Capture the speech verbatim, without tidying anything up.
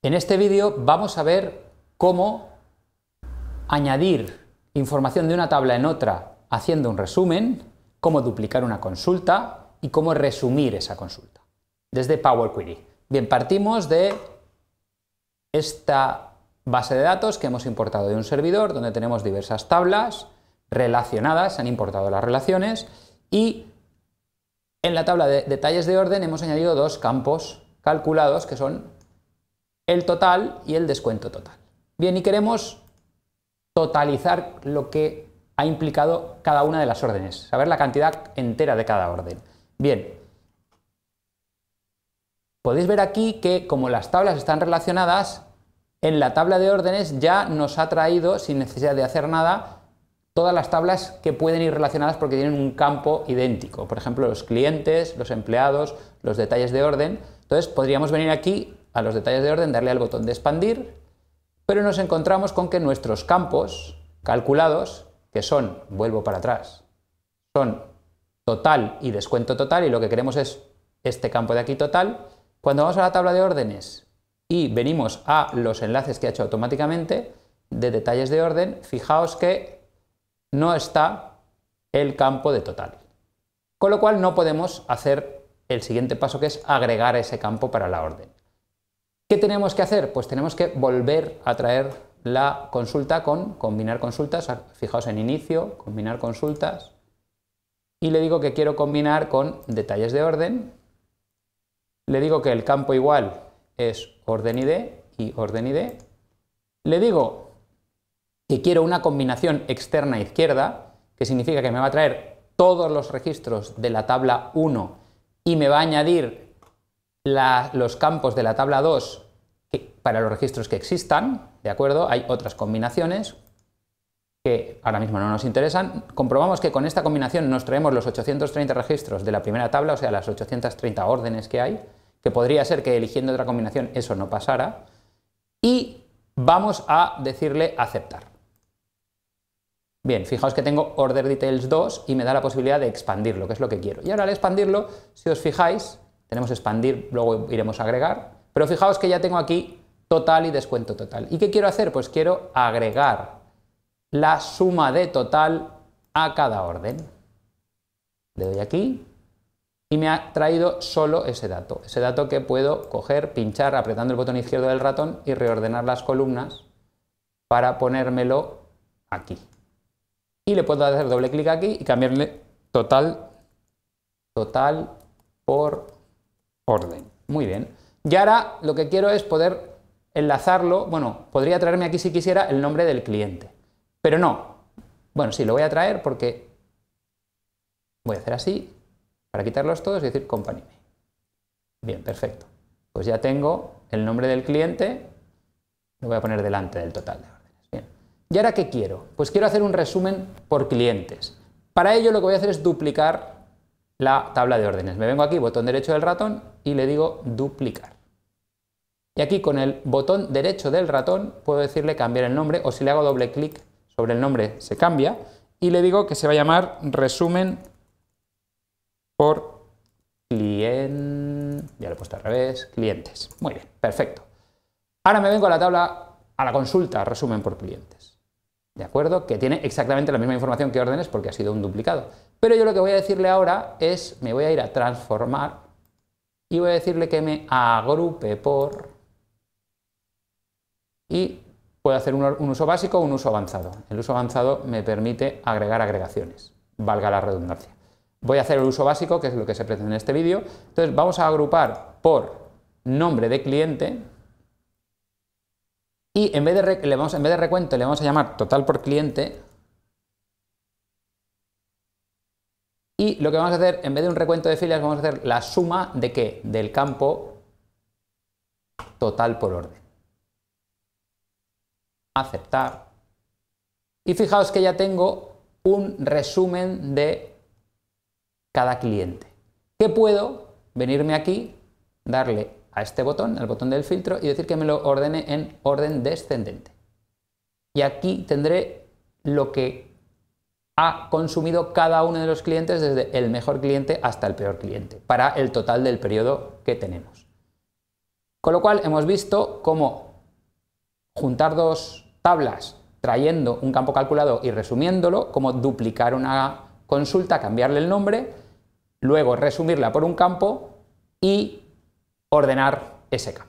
En este vídeo vamos a ver cómo añadir información de una tabla en otra haciendo un resumen, cómo duplicar una consulta y cómo resumir esa consulta desde Power Query. Bien, partimos de esta base de datos que hemos importado de un servidor donde tenemos diversas tablas relacionadas, se han importado las relaciones y en la tabla de detalles de orden hemos añadido dos campos calculados que son el total y el descuento total. Bien, y queremos totalizar lo que ha implicado cada una de las órdenes, saber la cantidad entera de cada orden. Bien, podéis ver aquí que como las tablas están relacionadas, en la tabla de órdenes ya nos ha traído, sin necesidad de hacer nada, todas las tablas que pueden ir relacionadas porque tienen un campo idéntico. Por ejemplo, los clientes, los empleados, los detalles de orden. Entonces podríamos venir aquí a los detalles de orden, darle al botón de expandir, pero nos encontramos con que nuestros campos calculados, que son, vuelvo para atrás, son total y descuento total, y lo que queremos es este campo de aquí, total. Cuando vamos a la tabla de órdenes y venimos a los enlaces que ha hecho automáticamente de detalles de orden, fijaos que no está el campo de total, con lo cual no podemos hacer el siguiente paso, que es agregar ese campo para la orden. ¿Qué tenemos que hacer? Pues tenemos que volver a traer la consulta con combinar consultas. Fijaos en inicio, combinar consultas, y le digo que quiero combinar con detalles de orden, le digo que el campo igual es orden I D y orden I D, le digo que quiero una combinación externa izquierda, que significa que me va a traer todos los registros de la tabla uno y me va a añadir La, los campos de la tabla dos que, para los registros que existan, ¿de acuerdo? Hay otras combinaciones que ahora mismo no nos interesan. Comprobamos que con esta combinación nos traemos los ochocientos treinta registros de la primera tabla, o sea, las ochocientas treinta órdenes que hay, que podría ser que eligiendo otra combinación eso no pasara, y vamos a decirle aceptar. Bien, fijaos que tengo order details dos y me da la posibilidad de expandirlo, que es lo que quiero. Y ahora al expandirlo, si os fijáis, tenemos expandir, luego iremos a agregar, pero fijaos que ya tengo aquí total y descuento total. ¿Y qué quiero hacer? Pues quiero agregar la suma de total a cada orden. Le doy aquí y me ha traído solo ese dato, ese dato que puedo coger, pinchar apretando el botón izquierdo del ratón y reordenar las columnas para ponérmelo aquí. Y le puedo hacer doble clic aquí y cambiarle total, total por orden. Muy bien. Y ahora lo que quiero es poder enlazarlo. Bueno, podría traerme aquí si quisiera el nombre del cliente, pero no. Bueno, sí, lo voy a traer porque voy a hacer así para quitarlos todos y decir company name. Bien, perfecto. Pues ya tengo el nombre del cliente, lo voy a poner delante del total de órdenes. Bien. ¿Y ahora qué quiero? Pues quiero hacer un resumen por clientes. Para ello lo que voy a hacer es duplicar la tabla de órdenes. Me vengo aquí, botón derecho del ratón, y le digo duplicar. Y aquí con el botón derecho del ratón puedo decirle cambiar el nombre, o si le hago doble clic sobre el nombre se cambia, y le digo que se va a llamar resumen por cliente. Ya lo he puesto al revés, clientes. Muy bien, perfecto. Ahora me vengo a la tabla, a la consulta resumen por clientes. ¿De acuerdo? Que tiene exactamente la misma información que órdenes porque ha sido un duplicado. Pero yo lo que voy a decirle ahora es, me voy a ir a transformar y voy a decirle que me agrupe por, y puedo hacer un uso básico o un uso avanzado. El uso avanzado me permite agregar agregaciones, valga la redundancia. Voy a hacer el uso básico, que es lo que se pretende en este vídeo. Entonces vamos a agrupar por nombre de cliente. Y en vez, de, le vamos, en vez de recuento le vamos a llamar total por cliente, y lo que vamos a hacer en vez de un recuento de filas vamos a hacer la suma de qué, del campo total por orden. Aceptar. Y fijaos que ya tengo un resumen de cada cliente, que puedo venirme aquí, darle a este botón, al botón del filtro, y decir que me lo ordene en orden descendente. Y aquí tendré lo que ha consumido cada uno de los clientes, desde el mejor cliente hasta el peor cliente, para el total del periodo que tenemos. Con lo cual hemos visto cómo juntar dos tablas trayendo un campo calculado y resumiéndolo, cómo duplicar una consulta, cambiarle el nombre, luego resumirla por un campo y ordenar ese campo.